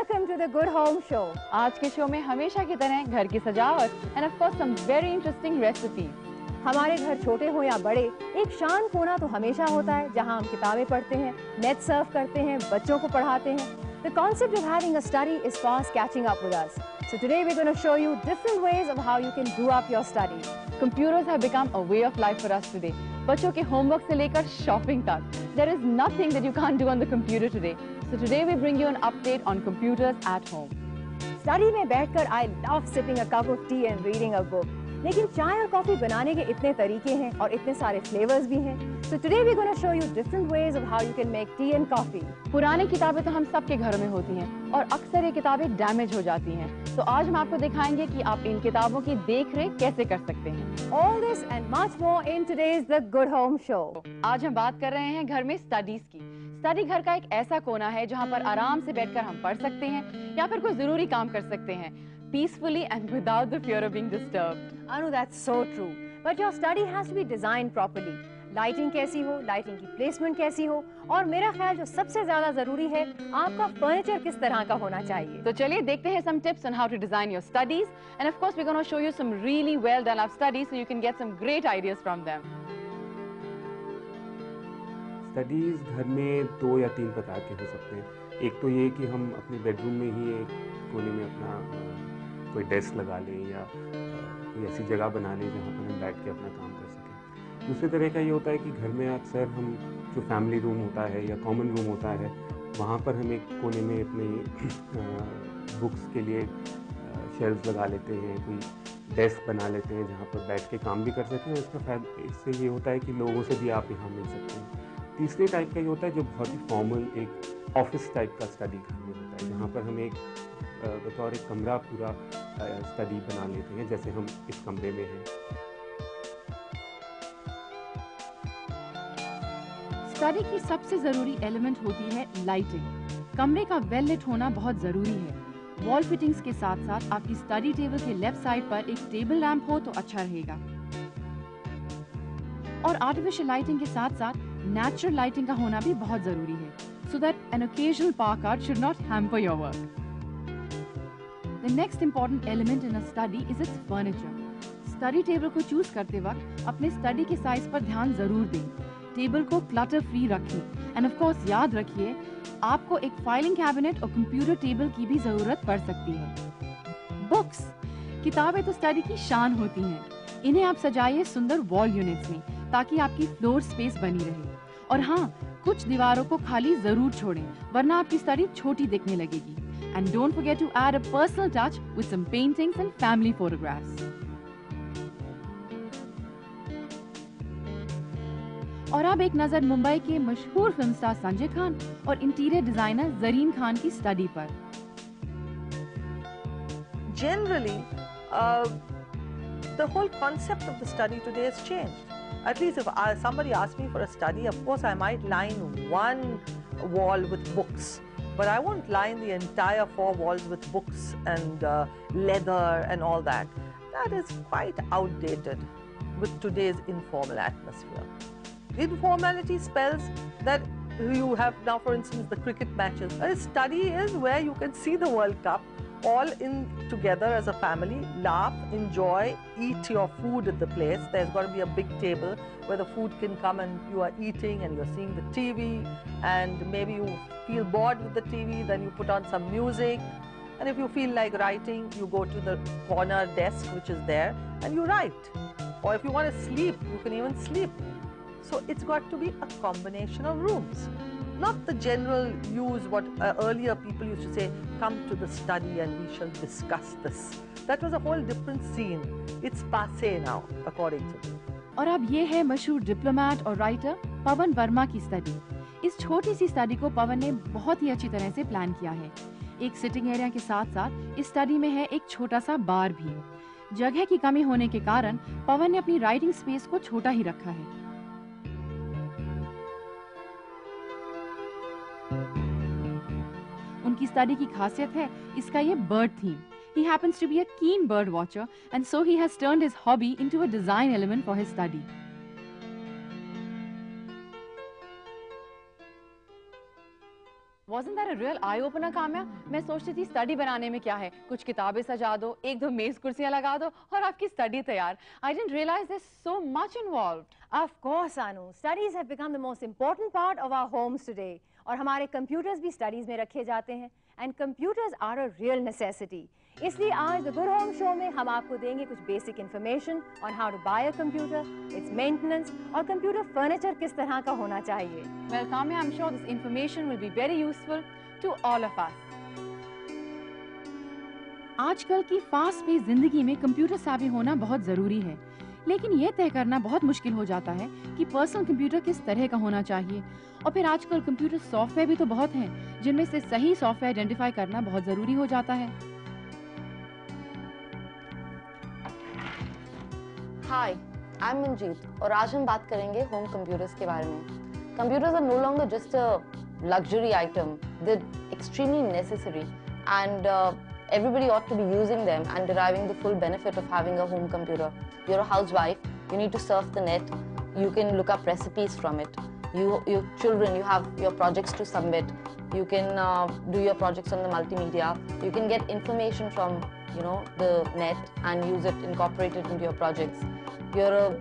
Welcome to the Good Home Show. आज के show में हमेशा की तरह घर की सजावट and of course some very interesting recipes. हमारे घर छोटे हो या बड़े, एक शान कोना तो हमेशा होता है जहां हम किताबें पढ़ते हैं, नेट सर्फ करते हैं, बच्चों को पढ़ाते हैं. The concept of having a study is fast catching up with us. So today we're going to show you different ways of how you can do up your study. Computers have become a way of life for us today. बच्चों के homework से लेकर shopping तक. There is nothing that you can't do on the computer today. So today we bring you an update on computers at home. Study में बैठकर I love sipping a cup of tea and reading a book. लेकिन चाय और coffee बनाने के इतने तरीके हैं और इतने सारे फ्लेवर्स भी हैं. So today we're going to show you different ways of how you can make tea and coffee. पुरानी किताबें तो हम सबके घर में होती हैं और अक्सर ये किताबें डैमेज हो जाती हैं. So आज हम आपको दिखाएंगे कि आप इन किताबों की देखरेख कैसे कर सकते हैं. All this and much more in today's The Good Home Show. आज हम बात कर रहे हैं घर में स्टडीज की. स्टडी घर का एक ऐसा कोना है जहाँ पर आराम से बैठकर हम पढ़ सकते हैं या फिर कोई जरूरी काम कर सकते हैं. Peacefully and without the fear of being disturbed. Anu, that's so true. But your study has to be designed properly. Lighting कैसी हो, lighting की placement कैसी हो, और मेरा ख्याल जो सबसे ज़्यादा ज़रूरी है, आपका furniture किस तरह का होना चाहिए. तो चलिए देखते हैं some tips on how to design your studies, and of course we're going to show you some really well done up studies so you can get some great ideas from them. Studies घर में 2 या 3 प्रकार के हो सकते हैं. एक तो ये कि हम अपने bedroom में ही एक कोने में अपना कोई desk लगा लें या ऐसी जगह बना लें जहाँ पर हम बैठ के अपना काम कर सकें. दूसरे तरह का ये होता है कि घर में अक्सर हम जो फैमिली रूम होता है या कॉमन रूम होता है वहाँ पर हम एक कोने में अपने बुक्स के लिए शेल्फ लगा लेते हैं, कोई डेस्क बना लेते हैं जहाँ पर बैठ के काम भी कर सकें. इससे ये होता है कि लोगों से भी आप यहाँ मिल सकते हैं. तीसरे टाइप का ये होता है जो बहुत ही फॉर्मल एक ऑफिस टाइप का स्टडी घर में होता है जहाँ पर हम एक बतौर एक कमरा पूरा स्टडी बना लेते हैं जैसे हम इस कमरे में हैं. स्टडी की सबसे जरूरी एलिमेंट होती है लाइटिंग. कमरे का वेल लिट होना बहुत जरूरी है. वॉल फिटिंग्स के साथ साथ आपकी स्टडी टेबल के लेफ्ट साइड पर एक टेबल लैंप हो तो अच्छा रहेगा. और आर्टिफिशियल लाइटिंग के साथ साथ नेचुरल लाइटिंग का होना भी बहुत जरूरी है, so that an occasional park art should not hamper your work. The next important element in a study is its furniture. Study table को choose करते वक्त अपने study के size पर ध्यान जरूर दें. Table को clutter free रखें. And of course याद रखिए, आपको एक filing cabinet और computer table की भी जरूरत पड़ सकती है. Books, किताबें तो study की शान होती हैं. इन्हें आप सजाइए सुंदर wall units में ताकि आपकी floor space बनी रहे. और हाँ, कुछ दीवारों को खाली जरूर छोड़ें, वरना आपकी study छोटी दिखने लगेगी. And don't forget to add a personal touch with some paintings and family photographs. और अब एक नजर मुंबई के मशहूर फिल्म स्टार संजय खान और इंटीरियर डिजाइनर जरीन खान की स्टडी पर. Generally, the whole concept of the study today has changed. At least if somebody asks me for a study, of course I might line one wall with books. But I won't line the entire 4 walls with books and leather and all that. That is quite outdated with today's informal atmosphere. Informality spells that you have now, for instance, the cricket matches. A study is where you can see the World Cup all in together as a family, laugh, enjoy, eat your food at the place. There's got to be a big table where the food can come and you are eating and you're seeing the TV, and maybe you feel bored with the TV, then you put on some music, and if you feel like writing, you go to the corner desk which is there and you write. Or if you want to sleep, you can even sleep. So it's got to be a combination of rooms. Not the general use what earlier people used to say, come to the study and we shall discuss this. That was a whole different scene. It's passé now, according to me. और अब ये है मशहूर diplomat और writer पवन वर्मा की study. इस छोटी सी study को पवन ने बहुत ही अच्छी तरह से प्लान किया है. एक सिटिंग एरिया के साथ साथ इस स्टडी में है एक छोटा सा बार भी. जगह की कमी होने के कारण पवन ने अपनी राइटिंग स्पेस को छोटा ही रखा है. उनकी स्टडी की खासियत है इसका ये bird theme. He happens to be a keen bird watcher, and so he has turned his hobby into a design element for his study. Wasn't that a real eye-opener, Kamiya? I thought, what is study in making? Put some books in a book, put some maize chairs in a book, and your study is ready. I didn't realize there's so much involved. Of course, Anu. Studies have become the most important part of our homes today. And our computers are also kept in studies. And computers are a real necessity. That's why today, in The Good Home Show, we will give you some basic information on how to buy a computer, its maintenance, and computer furniture should be what kind of furniture. Well, Kamiya, I'm sure this information will be very useful to all of us. Today's fast-paced life, having computers is very important. But this becomes very difficult to determine what kind of computer should be a personal computer. And then today, computer software is also a lot, which is very important to identify the right software. Hi, I'm Manjeet and today we will talk about home computers. Computers are no longer just a luxury item, they're extremely necessary and everybody ought to be using them and deriving the full benefit of having a home computer. You're a housewife, you need to surf the net, you can look up recipes from it. Your children, you have your projects to submit, you can do your projects on the multimedia, you can get information from the net and use it, incorporate it into your projects. You're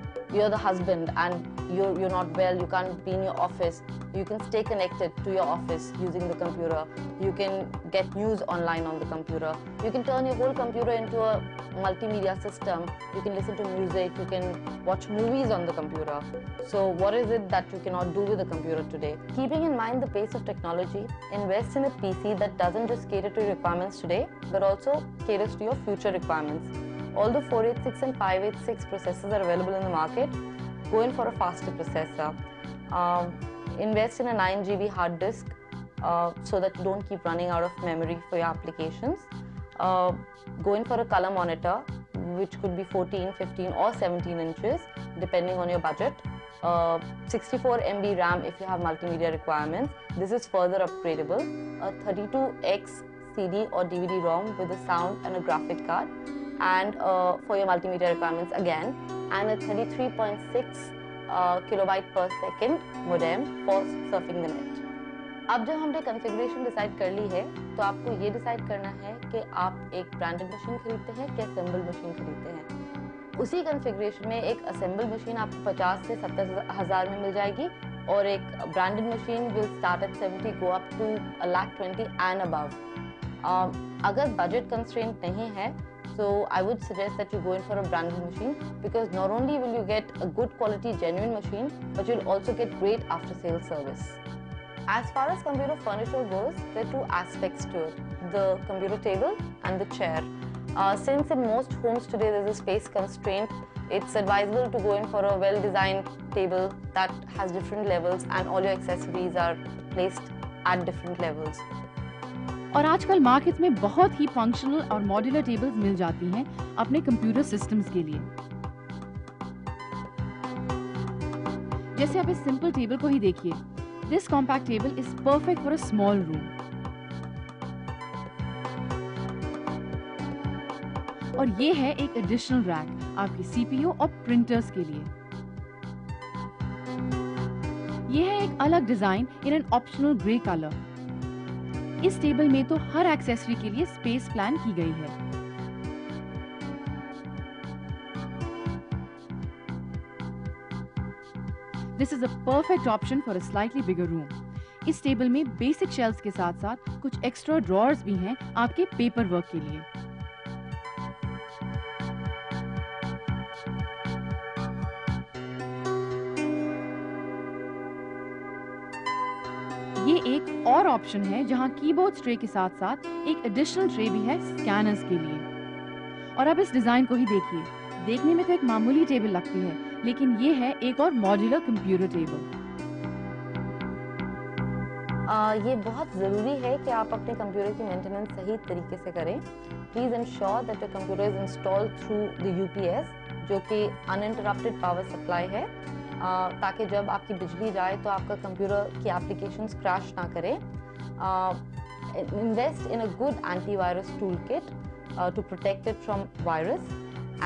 the husband and you're not well, you can't be in your office. You can stay connected to your office using the computer. You can get news online on the computer. You can turn your whole computer into a multimedia system. You can listen to music, you can watch movies on the computer. So what is it that you cannot do with a computer today? Keeping in mind the pace of technology, invest in a PC that doesn't just cater to your requirements today, but also caters to your future requirements. All the 486 and 586 processors are available in the market. Go in for a faster processor. Invest in a 9 GB hard disk so that you don't keep running out of memory for your applications. Go in for a color monitor, which could be 14, 15 or 17 inches, depending on your budget. 64 MB RAM if you have multimedia requirements. This is further upgradable. A 32X CD or DVD ROM with a sound and a graphic card. And for your multimedia requirements again. And a 33.6 kilobyte per second modem for surfing the net. अब जब हमने configuration decide कर ली है, तो आपको ये decide करना है कि आप एक ब्रांडेड मशीन खरीदते हैं कि असेंबल मशीन खरीदते हैं. उसी कॉन्फ़िगरेशन में एक असेंबल मशीन आपको 50 से 70,000 में मिल जाएगी और एक branded machine will start at 70 go up to 1,20,000 and above. अगर बजट कंस्ट्रेंट नहीं है, so I would suggest that you go in for a branded machine because not only will you get a good quality genuine machine, but you'll also get great after-sales service. As far as computer furniture goes, there are two aspects to it, the computer table and the chair. Since in most homes today there's a space constraint, it's advisable to go in for a well-designed table that has different levels and all your accessories are placed at different levels. और आजकल market में बहुत ही functional और modular tables मिल जाती हैं अपने कंप्यूटर सिस्टम्स के लिए. जैसे आप इस सिंपल टेबल को ही देखिए. This compact table is perfect for a small room. और ये है एक एडिशनल रैक आपके सीपीयू और प्रिंटर्स के लिए. ये है एक अलग design in an optional grey colour. इस टेबल में तो हर एक्सेसरी के लिए स्पेस प्लान की गई है. This is a perfect option for a slightly bigger room. इस टेबल में बेसिक शेल्व्स के साथ साथ कुछ एक्स्ट्रा ड्रॉअर्स भी हैं आपके पेपर वर्क के लिए. ये एक और ऑप्शन है जहाँ कीबोर्ड ट्रे के साथ साथ एक एडिशनल ट्रे भी है स्कैनर्स के लिए. और अब इस डिजाइन को ही देखिए. देखने में तो एक मामूली टेबल लगती है, लेकिन ये है एक और मॉड्यूलर कंप्यूटर टेबल. ये बहुत जरूरी है कि आप अपने कंप्यूटर की मेंटेनेंस सही तरीके से करें. Please ensure that your computer is installed through the UPS, जो कि अनइंटरप्टेड पावर सप्लाई है, ताकि जब आपकी बिजली जाए तो आपका कंप्यूटर की एप्लीकेशंस क्रैश ना करें. Invest in a good antivirus tool kit to protect it from virus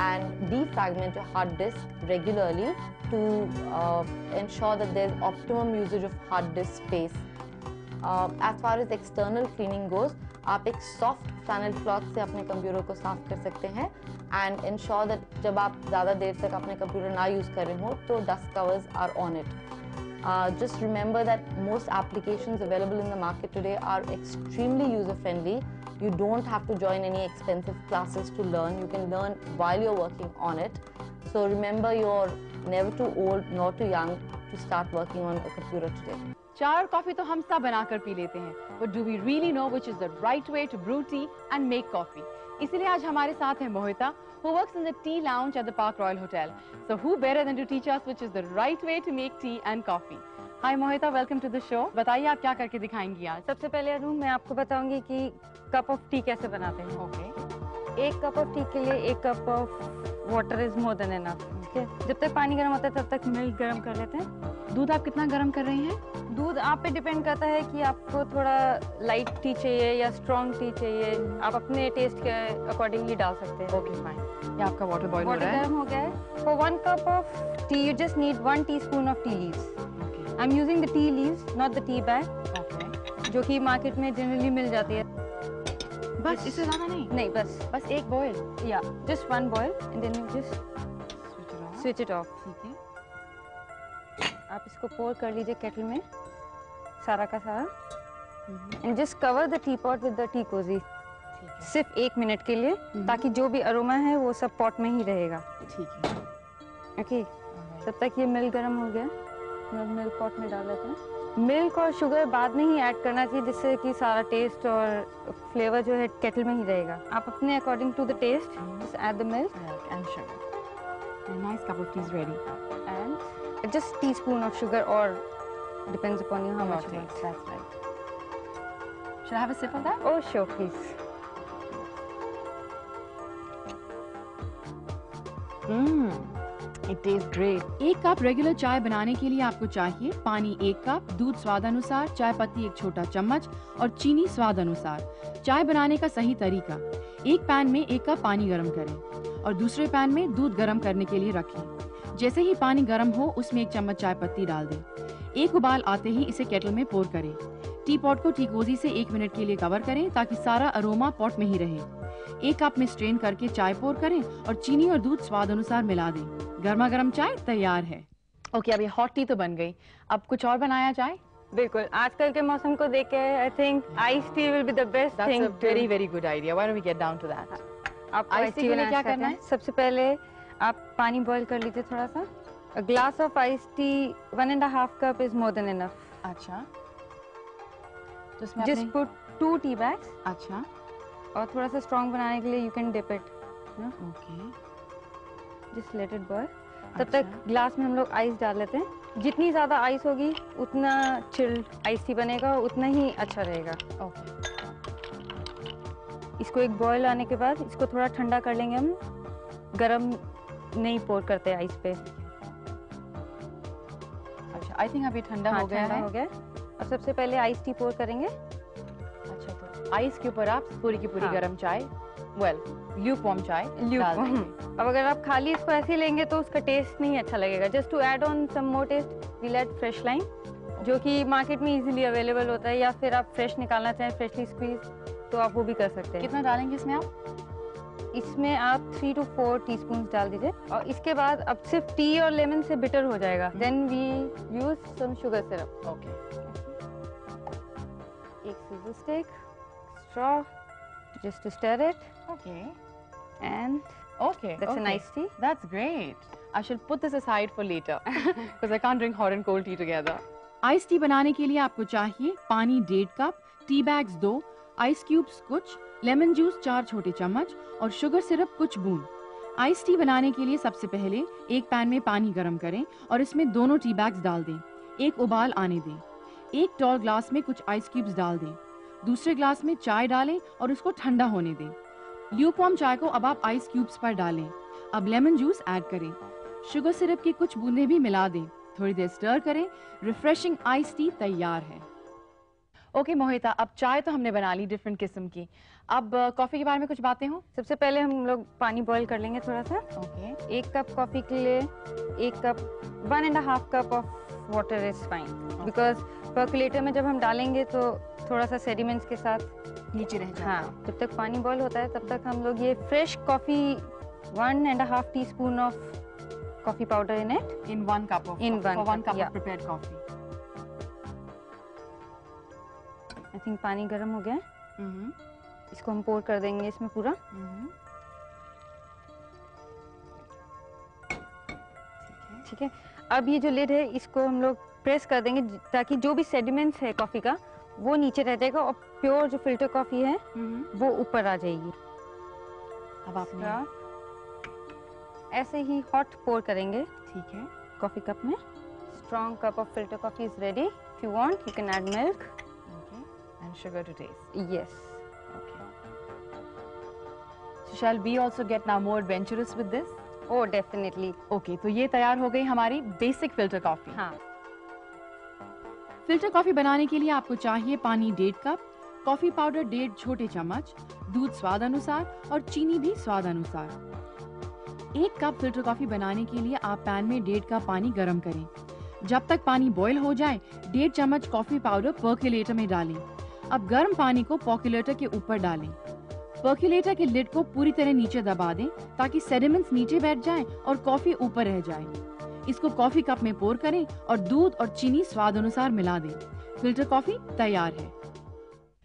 and defragment your hard disk regularly to ensure that there is optimum usage of hard disk space. As far as external cleaning goes, आप एक soft flannel cloth से अपने computer को साफ कर सकते हैं and ensure that जब आप ज़्यादा देर तक अपने कंप्यूटर ना यूज़ कर रहे हो तो dust covers are on it. Just remember that most applications available in the market today are extremely user-friendly. You don't have to join any expensive classes to learn. You can learn while you're working on it. So remember, you're never too old nor too young to start working on a computer today. Chai coffee to hum sab banakar pee lete hain. But do we really know which is the right way to brew tea and make coffee? इसलिए आज हमारे साथ है मोहिता, who works in the tea lounge at the Park Royal Hotel. So who better than to teach us which is the right way to make tea and coffee? Hi Mohita, welcome to the show. बताइए आप क्या करके दिखाएंगी आज? सबसे पहले अनु, मैं आपको बताऊंगी कि कप ऑफ टी कैसे बनाते हैं. ओके. एक कप ऑफ टी के लिए एक cup of water is more than enough. Okay. जब तक पानी गर्म होता है तब तक मिल्क गर्म कर लेते हैं. दूध आप कितना गर्म कर रही हैं? दूध आप पे डिपेंड करता है कि आपको थोड़ा लाइट टी चाहिए या स्ट्रॉन्ग टी चाहिए. आप अपने टेस्ट के अकॉर्डिंगली डाल सकते हैं. Okay fine. ये आपका वाटर बॉइल हो रहा है. वाटर गर्म हो गया है. For one cup of tea you just need 1 teaspoon of tea leaves. Okay. I am using the tea leaves not the tea bag. Okay. जो कि मार्केट में जनरली मिल जाती है. बस इससे ज़्यादा नहीं. नहीं, बस एक बॉयल या just one boil and then you just switch it off. ठीक है. आप इसको पोर कर लीजिए केटल में सारा का सारा and just cover the teapot with the tea cosy. सिर्फ 1 मिनट के लिए ताकि जो भी अरोमा है वो सब पॉट में ही रहेगा. ठीक है. ओके. तब तक ये मिल्क गर्म हो गया. हम मिल्क पॉट में डाल लेते हैं. मिल्क और शुगर बाद में ही ऐड करना चाहिए जिससे कि सारा टेस्ट और फ्लेवर जो है केटल में ही रहेगा. आप अपने according to the taste just add the milk and sugar. A nice cup of tea is ready. And just teaspoon of sugar और depends upon you how much you want. That's right. Should I have a sip of that? Oh, sure, please. It tastes great. एक cup regular चाय बनाने के लिए आपको चाहिए पानी 1 cup, दूध स्वाद अनुसार, चाय पत्ती 1 छोटा चम्मच और चीनी स्वाद अनुसार. चाय बनाने का सही तरीका: एक पैन में 1 कप पानी गर्म करें और दूसरे पैन में दूध गर्म करने के लिए रखें. जैसे ही पानी गर्म हो उसमें 1 चम्मच चाय पत्ती डाल दें. एक उबाल आते ही इसे केटल में पोर करें. टी पॉट को टीकोजी से 1 मिनट के लिए कवर करें ताकि सारा अरोमा पॉट में ही रहे. 1 कप में स्ट्रेन करके चाय पोर करें और चीनी और दूध स्वाद अनुसार मिला दें. गर्मा गर्म चाय तैयार है. ओके, अब ये हॉट टी तो बन गई. अब कुछ और बनाया जाए? बिल्कुल. आजकल के मौसम को देख के I think ice tea will be the best thing. Very very good idea. Why don't we get down to that. आप आइस टी के लिए क्या करना है? सबसे पहले आप पानी बॉइल कर लीजिए थोड़ा सा. A glass of iced tea, 1.5 cup is more than enough. अच्छा. Just put 2 tea bags. अच्छा. और थोड़ा सा strong बनाने के लिए you can dip it. Okay. Just let it boil. तब तक glass में हम लोग ice डाल लेते हैं. जितनी ज़्यादा ice होगी उतना chilled iced tea बनेगा, उतना ही अच्छा रहेगा. Okay. इसको एक boil आने के बाद इसको थोड़ा ठंडा कर लेंगे हम. गरम नहीं pour करते ice पे. I think अभी ठंडा हो गया है. हो गया. अब सबसे पहले आइस टी पोर करेंगे. अच्छा, तो आइस के ऊपर आप पूरी की पूरी गरम चाय, well lukewarm चाय डाल देंगे. अब अगर आप खाली इसको ऐसे लेंगे तो उसका टेस्ट नहीं अच्छा लगेगा. Just to add on some more taste, we'll add fresh lime, जो कि मार्केट में easily available होता है. या फिर आप फ्रेश निकालना चाहें, freshly squeezed, तो आप वो भी कर सकते हैं. कितना डालेंगे इसमें आप? इसमें आप 3 to 4 teaspoons डाल दीजिए. और इसके बाद अब सिर्फ टी और लेमन से बिटर हो जाएगा. Then we use some sugar syrup. Okay. एक scissor stick, straw, just to stir it. Okay. And okay, that's a nice tea. That's great. I shall put this aside for later because I can't drink hot and cold tea together. Iced tea बनाने के लिए आपको चाहिए पानी 1.5 cup, tea bags 2, ice cubes कुछ, lemon juice 4 छोटे चम्मच और शुगर सिरप कुछ बूंद. आइस टी बनाने के लिए सबसे पहले एक पैन में पानी गर्म करें और इसमें 2 टी बैग्स डाल दें. 1 उबाल आने दें. 1 टॉल ग्लास में कुछ आइस क्यूब्स डाल दें. दूसरे ग्लास में चाय डालें और उसको ठंडा होने दें. ल्यूकवार्म चाय को अब आप आइस क्यूब्स पर डालें. अब लेमन जूस ऐड करें. शुगर सिरप की कुछ बूंदें भी मिला दें. थोड़ी देर स्टर करें. रिफ्रेशिंग आइस टी तैयार है. ओके मोहिता, अब चाय तो हमने बना ली डिफरेंट किस्म की. अब कॉफ़ी के बारे में कुछ बातें हो? सबसे पहले हम लोग पानी बॉईल कर लेंगे थोड़ा सा. ओके. 1 कप कॉफ़ी के लिए 1 cup 1.5 cup of water is fine because percolator में जब हम डालेंगे तो थोड़ा सा sediments के साथ नीचे रह जाएगा। हाँ, जब तक पानी boil होता है तब तक हम लोग ये fresh coffee 1.5 teaspoon of coffee powder in it in one cup of prepared coffee. I think पानी गर्म हो गया है। इसको हम pour कर देंगे इसमें पूरा। ठीक है, अब ये जो लिड है इसको हम लोग प्रेस कर देंगे ताकि जो भी सेडिमेंट्स है कॉफी का वो नीचे रह जाएगा और प्योर जो फिल्टर कॉफी है वो ऊपर आ जाएगी। अब आपने ऐसे ही हॉट पोर करेंगे, ठीक है, कॉफी कप में। Strong cup of filter coffee is ready. If you want you can add milk and sugar to taste. Yes, okay, so shall we also get now more adventurous with this? Oh definitely. Okay, तो ये तैयार हो गई हमारी basic filter coffee. हाँ, filter coffee बनाने के लिए आपको चाहिए पानी 1.5 कप, कॉफी पाउडर 1.5 छोटे चम्मच, दूध स्वाद अनुसार और चीनी भी स्वाद अनुसार। 1 कप फिल्टर कॉफी बनाने के लिए आप पैन में 1.5 कप पानी गर्म करें। जब तक पानी बॉईल हो जाए 1.5 चम्मच कॉफी पाउडर पर्क्यूलेटर में डालें। अब गर्म पानी को पर्क्यूलेटर के ऊपर डालें। पर्क्यूलेटर के लिड को पूरी तरह नीचे दबा दें ताकि सेडिमेंट्स नीचे बैठ जाएं और कॉफी ऊपर रह जाए। इसको कॉफी कप में पोर करें और दूध और चीनी स्वाद अनुसार मिला दें। फिल्टर कॉफी तैयार है।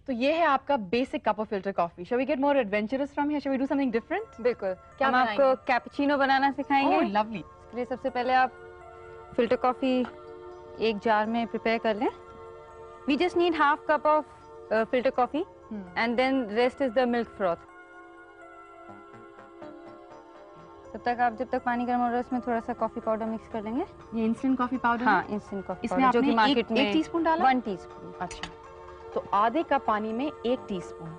तो ये है आपका basic cup of filter coffee. Shall we get more adventurous from here? Shall we do something different? बिल्कुल। हम आपको कैपुचिनो बनाना सिखाएंगे। Oh, lovely. इसके लिए सबसे पहले आप फिल्टर कॉफी एक जार में प्रिपेयर कर लें। We just need 1/2 cup of filter coffee. And then rest is the milk froth. जब तक पानी गर्म हो रहा है उसमें थोड़ा सा कॉफी पाउडर मिक्स कर लेंगे। ये इंस्टेंट कॉफी पाउडर? हाँ, इंस्टेंट कॉफी पाउडर जो कि मार्केट में 1 टीस्पून डाला। 1 टीस्पून। अच्छा, तो आधे कप पानी में 1 टीस्पून।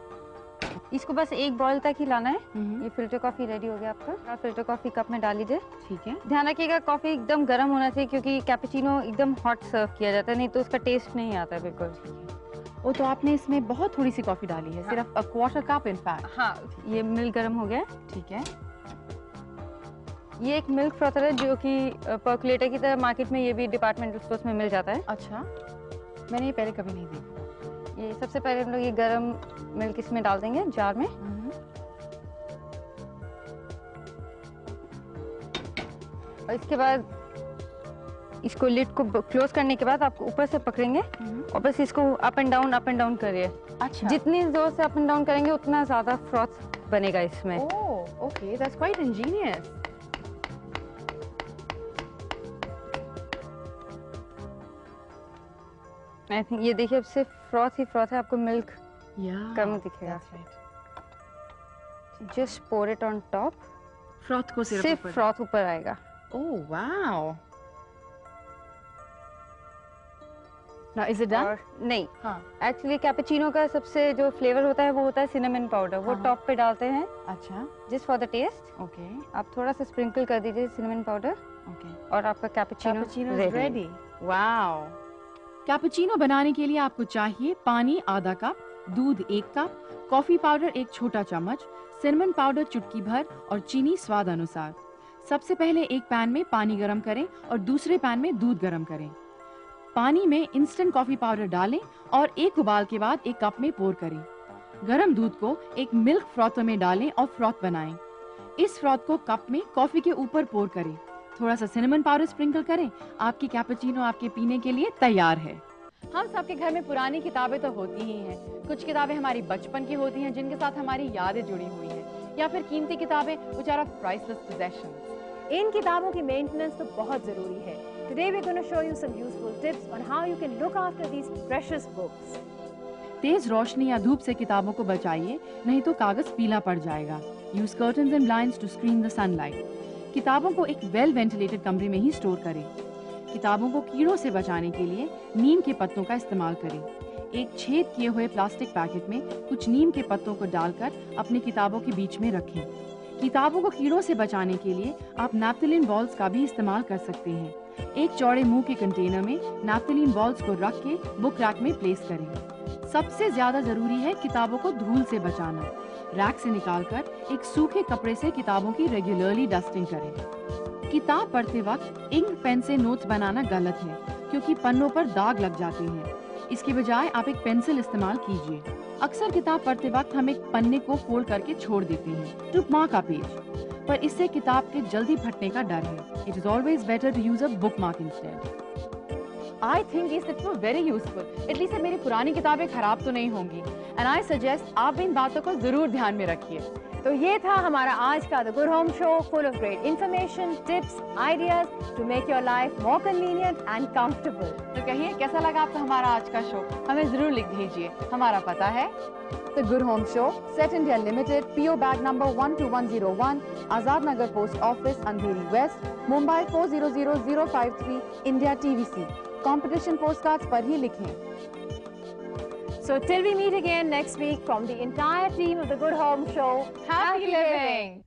इसको बस 1 बॉयल तक ही लाना है। ये फिल्टर कॉफी रेडी हो गया आपका। फिल्टर कॉफी कप में डाल लीजिए। ठीक है, ध्यान रखिएगा कॉफी एकदम गर्म होना चाहिए क्योंकि कैपुचिनो एकदम हॉट सर्व किया जाता है, नहीं तो उसका टेस्ट नहीं आता बिल्कुल। वो तो आपने इसमें बहुत थोड़ी सी कॉफी डाली है, सिर्फ 1/4 कप इनफैक्ट। हाँ, ये मिल्क गर्म हो गया। ठीक है, ये एक मिल्क फ्रॉथर है जो कि पर्कुलेटर की तरह मार्केट में ये भी डिपार्टमेंटल स्टोर्स में मिल जाता है। अच्छा, मैंने ये पहले कभी नहीं देखा। ये सबसे पहले हम लोग ये गर्म मिल्क इसमें डाल देंगे जार में। और इसके बाद इसको लिड को क्लोज करने के बाद आप ऊपर से पकड़ेंगे और बस इसको अप एंड डाउन करिए। अच्छा, जितनी जोर से अप एंड डाउन करेंगे उतना ज्यादा फ्रॉथ बनेगा इसमें। Oh, okay, that's quite ingenious. I think ये देखिए अब सिर्फ फ्रॉथ ही फ्रॉथ है, आपको मिल्क कम दिखेगा। Just pour it on top. Froth को सिर्फ फ्रॉथ ऊपर आएगा। Oh wow. Now, is it done? और नहीं, एक्चुअली कैपुचिनो का सबसे जो फ्लेवर होता है वो होता है सिनेमन पाउडर, वो टॉप पे डालते हैं। अच्छा, just for the taste. Okay, आप थोड़ा सा स्प्रिंकल कर दीजिए सिनेमन पाउडर। ओके, और आपका कैपुचिनो रेडी। वाओ। कैपुचिनो बनाने के लिए आपको चाहिए पानी 1/2 कप, दूध 1 कप, कॉफी पाउडर 1 छोटा चम्मच, सिनेमन पाउडर चुटकी भर और चीनी स्वाद अनुसार। सबसे पहले एक पैन में पानी गर्म करें और दूसरे पैन में दूध गर्म करें। पानी में इंस्टेंट कॉफी पाउडर डालें और 1 उबाल के बाद 1 कप में पोर करें। गरम दूध को एक मिल्क फ्रॉथ में डालें और फ्रॉथ बनाएं। इस फ्रॉथ को कप में कॉफी के ऊपर पोर करें। थोड़ा सा सिनेमन पाउडर स्प्रिंकल करें। आपकी कैपुचिनो आपके पीने के लिए तैयार है। हम सबके घर में पुरानी किताबें तो होती ही हैं। कुछ किताबें हमारी बचपन की होती हैं जिनके साथ हमारी यादें जुड़ी हुई हैं, या फिर कीमती किताबें which are of priceless possessions. इन किताबों की मेंटेनेंस तो बहुत जरूरी है। Today we're going to show you some useful tips on how you can look after these precious books. तेज रोशनी या धूप से किताबों को बचाइए, नहीं तो कागज पीला पड़ जाएगा। Use curtains and blinds to screen the sunlight. किताबों को एक well ventilated कमरे में ही स्टोर करें। किताबों को कीड़ों से बचाने के लिए नीम के पत्तों का इस्तेमाल करें। एक छेद किए हुए प्लास्टिक पैकेट में कुछ नीम के पत्तों को डालकर अपनी किताबों के बीच में रखें। किताबों को कीड़ों से बचाने के लिए आप नैप्थलीन बॉल्स का भी इस्तेमाल कर सकते हैं। एक चौड़े मुंह के कंटेनर में नैप्थलीन बॉल्स को रख के बुक रैक में प्लेस करें। सबसे ज्यादा जरूरी है किताबों को धूल से बचाना। रैक से निकालकर एक सूखे कपड़े से किताबों की रेगुलरली डस्टिंग करें। किताब पढ़ते वक्त इंक पेन से नोट्स बनाना गलत है। क्योंकि पन्नों पर दाग लग जाते हैं। इसके बजाय आप एक पेंसिल इस्तेमाल कीजिए। अक्सर किताब पढ़ते वक्त हम एक पन्ने को फोल्ड करके छोड़ देते हैं टू मार्क अ पेज, पर इससे किताब के जल्दी फटने का डर है। It is always better to use a bookmark instead. I think these tips were very useful. At least मेरी पुरानी किताबें खराब तो नहीं होंगी। And I suggest आप इन बातों को जरूर ध्यान में रखिए। तो ये था हमारा आज का The Good Home Show, full of great information, tips, ideas to make your life more convenient and comfortable. तो कहिए कैसा लगा आपको हमारा आज का शो? हमें जरूर लिख भेजिए। हमारा पता है The Good Home Show, SET India Limited, PO Bag Number 12101, Azad Nagar Post Office, Andheri West, Mumbai 400053, India TVC. Competition postcards पर ही लिखें। So till we meet again next week, from the entire team of the Good Home Show, happy living.